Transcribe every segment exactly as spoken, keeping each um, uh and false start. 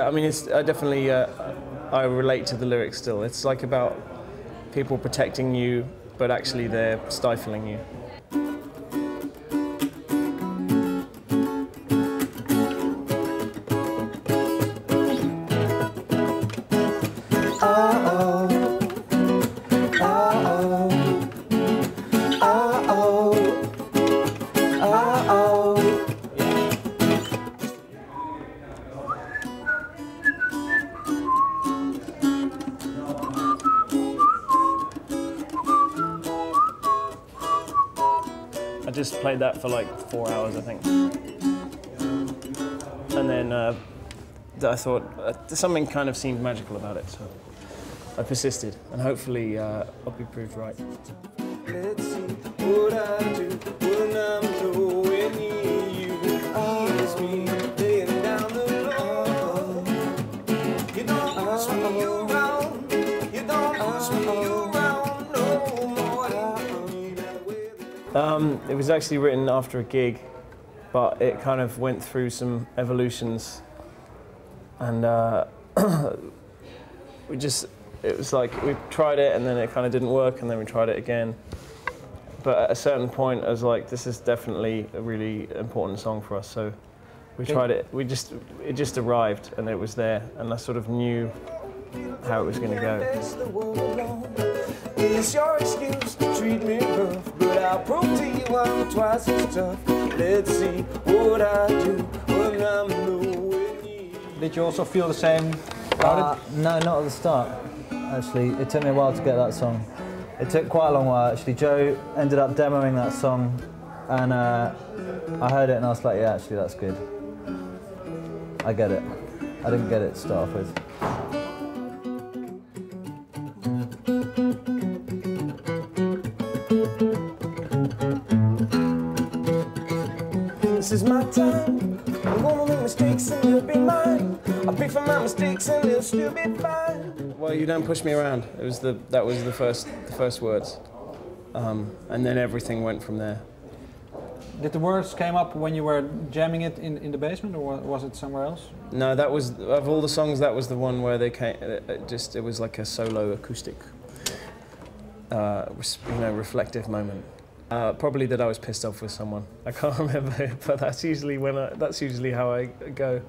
I mean, it's I definitely uh, I relate to the lyrics still. It's like about people protecting you, but actually they're stifling you. I just played that for like four hours, I think. And then uh, I thought uh, something kind of seemed magical about it, so I persisted, and hopefully uh, I'll be proved right. Let's see what I do when I'm throwing you. It's me laying down the road. You don't swing me around. You don't swing me around no more. Um, it was actually written after a gig, but it kind of went through some evolutions, and uh, we just, it was like we tried it and then it kind of didn't work, and then we tried it again. But at a certain point I was like, this is definitely a really important song for us, so we tried it, we just, it just arrived and it was there, and I sort of knew how it was going to go. I'll prove to you I'm twice as tough. Let's see what I do when I'm knowing you. Did you also feel the same about it? No, not at the start, actually. It took me a while to get that song. It took quite a long while, actually. Joe ended up demoing that song, and uh, I heard it and I was like, yeah, actually, that's good. I get it. I didn't get it to start off with. This is my time. I'm gonna make mistakes and you'll be mine. I'll pick for my mistakes and they'll still be fine. Well, you don't push me around. It was the that was the first the first words, um, and then everything went from there. Did the words came up when you were jamming it in in the basement, or was it somewhere else? No, that was of all the songs, that was the one where they came. It just it was like a solo acoustic, uh, you know, reflective moment. Uh, probably that I was pissed off with someone. I can't remember, but that's usually when I, that's usually how I go.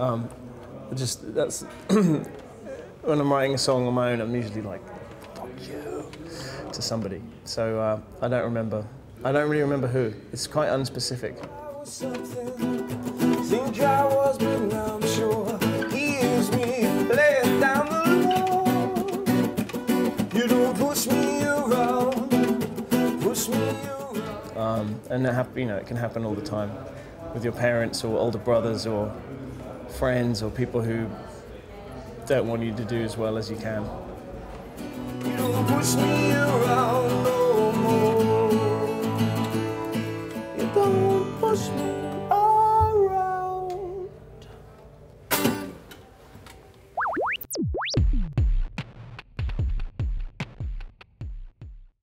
Um, just that's when I'm writing a song on my own, I'm usually like, "Fuck you," to somebody. So uh, I don't remember. I don't really remember who. It's quite unspecific. I was something, think I was, but now I'm sure he is me. Lay it down the road. You don't push me around. Um, and it you know, it can happen all the time with your parents or older brothers or friends or people who don't want you to do as well as you can. You don't push me around.